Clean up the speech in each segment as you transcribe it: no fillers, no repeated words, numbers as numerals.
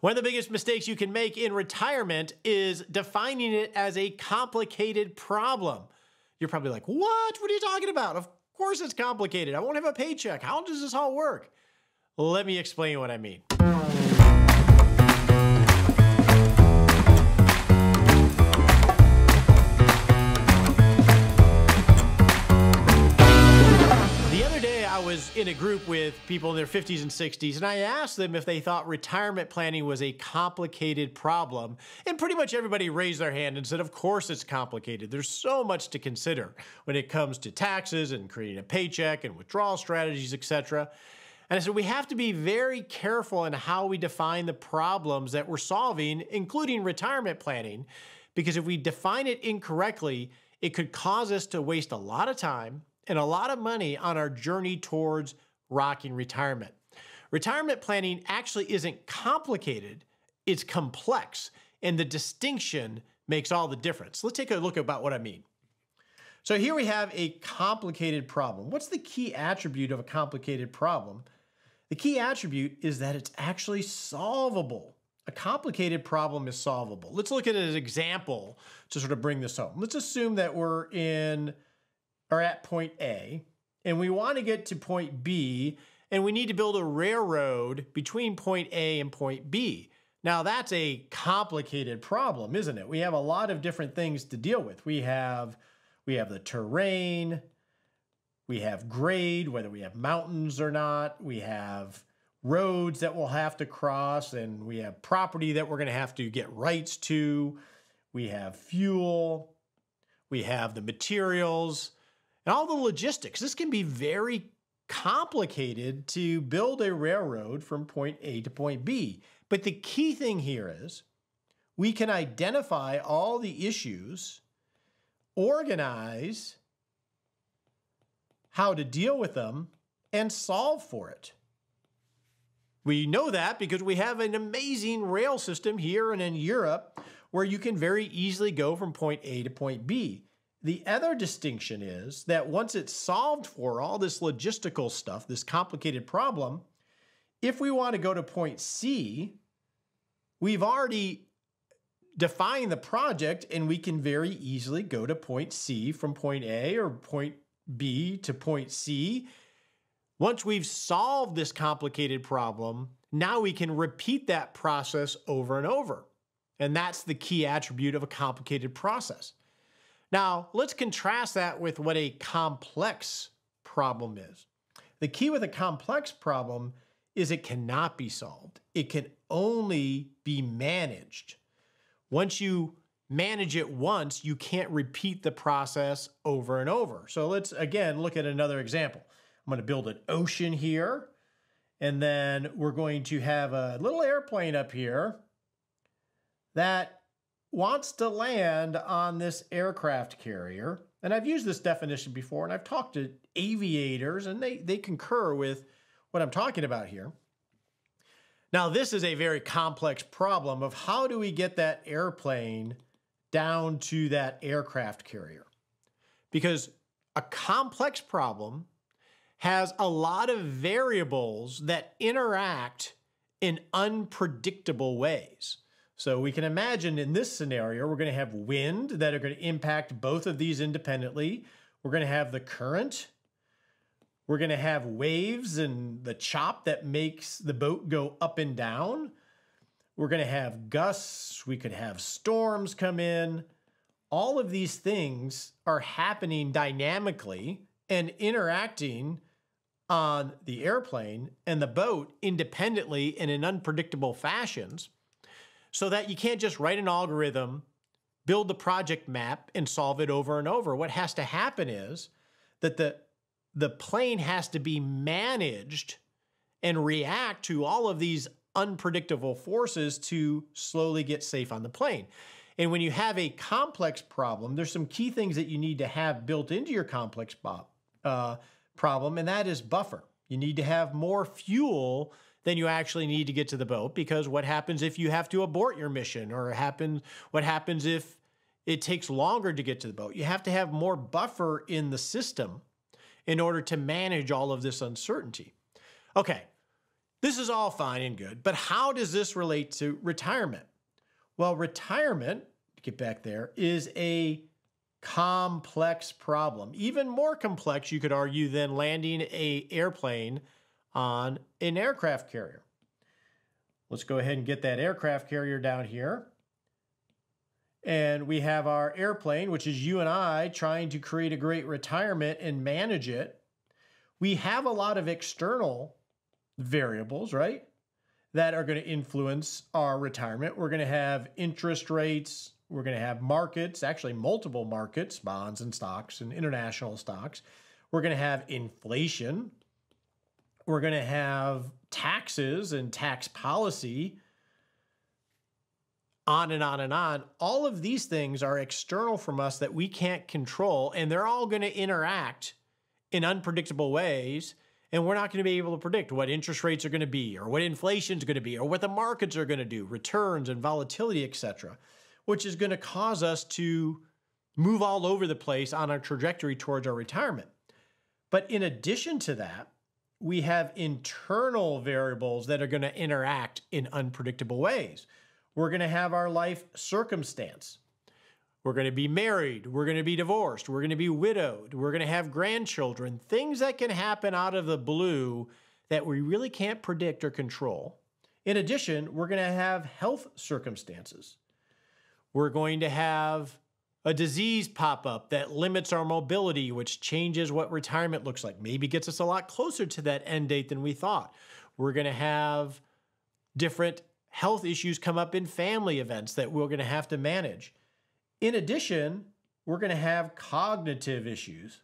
One of the biggest mistakes you can make in retirement is defining it as a complicated problem. You're probably like, what? What are you talking about? Of course it's complicated. I won't have a paycheck. How does this all work? Let me explain what I mean. In a group with people in their 50s and 60s, and I asked them if they thought retirement planning was a complicated problem, and pretty much everybody raised their hand and said, of course it's complicated. There's so much to consider when it comes to taxes and creating a paycheck and withdrawal strategies, etc. And I said, we have to be very careful in how we define the problems that we're solving, including retirement planning, because if we define it incorrectly, it could cause us to waste a lot of time and a lot of money on our journey towards rocking retirement. Retirement planning actually isn't complicated, it's complex, and the distinction makes all the difference. Let's take a look about what I mean. So here we have a complicated problem. What's the key attribute of a complicated problem? The key attribute is that it's actually solvable. A complicated problem is solvable. Let's look at it as an example to sort of bring this home. Let's assume that we're at point A, and we want to get to point B, and we need to build a railroad between point A and point B. Now that's a complicated problem, isn't it? We have a lot of different things to deal with. We have the terrain, we have grade, whether we have mountains or not, we have roads that we'll have to cross, and we have property that we're going to have to get rights to, we have fuel, we have the materials, and all the logistics. This can be very complicated to build a railroad from point A to point B. But the key thing here is we can identify all the issues, organize how to deal with them, and solve for it. We know that because we have an amazing rail system here and in Europe where you can very easily go from point A to point B. The other distinction is that once it's solved for all this logistical stuff, this complicated problem, if we want to go to point C, we've already defined the project and we can very easily go to point C from point A or point B to point C. Once we've solved this complicated problem, now we can repeat that process over and over. And that's the key attribute of a complicated process. Now, let's contrast that with what a complex problem is. The key with a complex problem is it cannot be solved. It can only be managed. Once you manage it once, you can't repeat the process over and over. So let's, again, look at another example. I'm going to build an ocean here, and then we're going to have a little airplane up here that wants to land on this aircraft carrier. And I've used this definition before, and I've talked to aviators, and they concur with what I'm talking about here. Now, this is a very complex problem of how do we get that airplane down to that aircraft carrier? Because a complex problem has a lot of variables that interact in unpredictable ways. So we can imagine in this scenario, we're going to have wind that are going to impact both of these independently. We're going to have the current. We're going to have waves and the chop that makes the boat go up and down. We're going to have gusts. We could have storms come in. All of these things are happening dynamically and interacting on the airplane and the boat independently and in unpredictable fashions. So that you can't just write an algorithm, build the project map, and solve it over and over. What has to happen is that the plane has to be managed and react to all of these unpredictable forces to slowly get safe on the plane. And when you have a complex problem, there's some key things that you need to have built into your complex problem, and that is buffer. You need to have more fuel then you actually need to get to the boat, because what happens if you have to abort your mission, or what happens if it takes longer to get to the boat? You have to have more buffer in the system in order to manage all of this uncertainty. Okay, This is all fine and good, but how does this relate to retirement? Well, retirement, to get back there, is a complex problem. Even more complex, you could argue, than landing an airplane on an aircraft carrier. Let's go ahead and get that aircraft carrier down here. And we have our airplane, which is you and I trying to create a great retirement and manage it. We have a lot of external variables, right, that are going to influence our retirement. We're going to have interest rates. We're going to have markets, actually multiple markets, bonds and stocks and international stocks. We're going to have inflation. We're going to have taxes and tax policy, on and on and on. All of these things are external from us that we can't control, and they're all going to interact in unpredictable ways, and we're not going to be able to predict what interest rates are going to be or what inflation is going to be or what the markets are going to do, returns and volatility, etc., which is going to cause us to move all over the place on our trajectory towards our retirement. But in addition to that, we have internal variables that are going to interact in unpredictable ways. We're going to have our life circumstance. We're going to be married. We're going to be divorced. We're going to be widowed. We're going to have grandchildren, things that can happen out of the blue that we really can't predict or control. In addition, we're going to have health circumstances. We're going to have a disease pop up that limits our mobility, which changes what retirement looks like, maybe gets us a lot closer to that end date than we thought. We're going to have different health issues come up in family events that we're going to have to manage. In addition, we're going to have cognitive issues,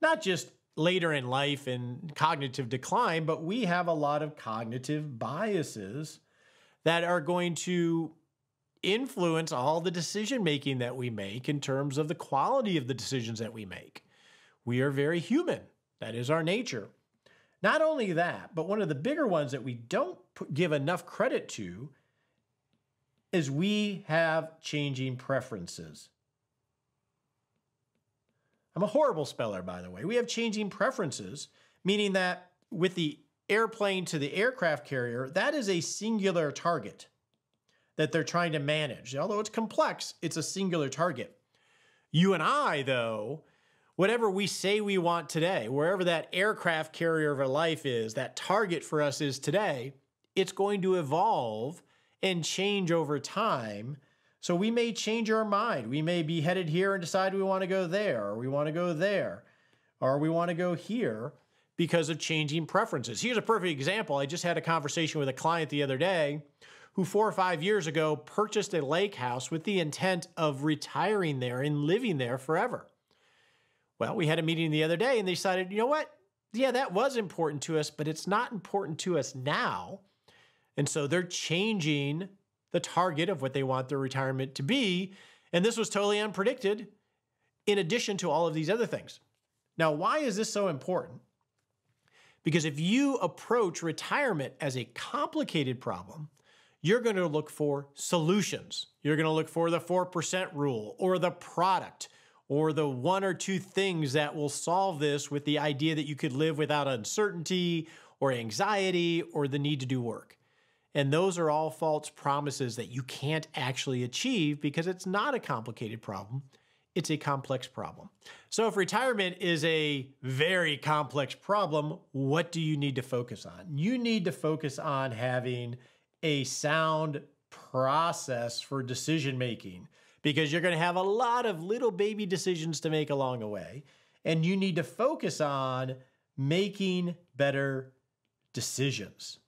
not just later in life and cognitive decline, but we have a lot of cognitive biases that are going to influence all the decision-making that we make in terms of the quality of the decisions that we make. We are very human. That is our nature. Not only that, but one of the bigger ones that we don't give enough credit to is we have changing preferences. I'm a horrible speller, by the way. We have changing preferences, meaning that with the airplane to the aircraft carrier, that is a singular target that they're trying to manage. Although it's complex, it's a singular target. You and I, though, whatever we say we want today, wherever that aircraft carrier of our life is, that target for us is today, it's going to evolve and change over time. So we may change our mind. We may be headed here and decide we want to go there, or we want to go there, or we want to go here because of changing preferences. Here's a perfect example. I just had a conversation with a client the other day who 4 or 5 years ago purchased a lake house with the intent of retiring there and living there forever. Well, we had a meeting the other day and they decided, you know what? Yeah, that was important to us, but it's not important to us now. And so they're changing the target of what they want their retirement to be. And this was totally unpredicted in addition to all of these other things. Now, why is this so important? Because if you approach retirement as a complicated problem, you're going to look for solutions. You're going to look for the 4% rule or the product, or the one or two things that will solve this, with the idea that you could live without uncertainty or anxiety or the need to do work. And those are all false promises that you can't actually achieve, because it's not a complicated problem. It's a complex problem. So if retirement is a very complex problem, what do you need to focus on? You need to focus on having a sound process for decision-making, because you're going to have a lot of little baby decisions to make along the way, and you need to focus on making better decisions.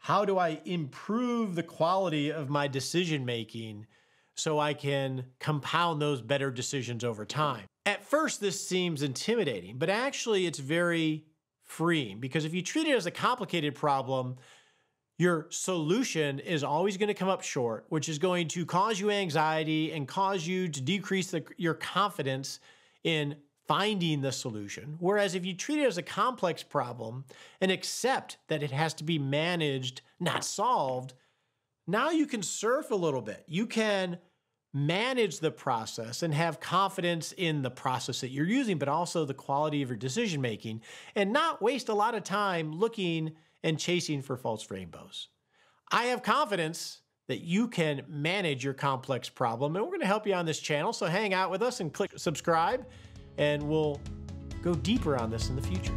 How do I improve the quality of my decision-making so I can compound those better decisions over time? At first, this seems intimidating, but actually it's very freeing, because if you treat it as a complicated problem, your solution is always going to come up short, which is going to cause you anxiety and cause you to decrease your confidence in finding the solution. Whereas if you treat it as a complex problem and accept that it has to be managed, not solved, now you can surf a little bit. You can manage the process and have confidence in the process that you're using, but also the quality of your decision-making, and not waste a lot of time looking and chasing for false rainbows. I have confidence that you can manage your complex problem, and we're gonna help you on this channel, so hang out with us and click subscribe, and we'll go deeper on this in the future.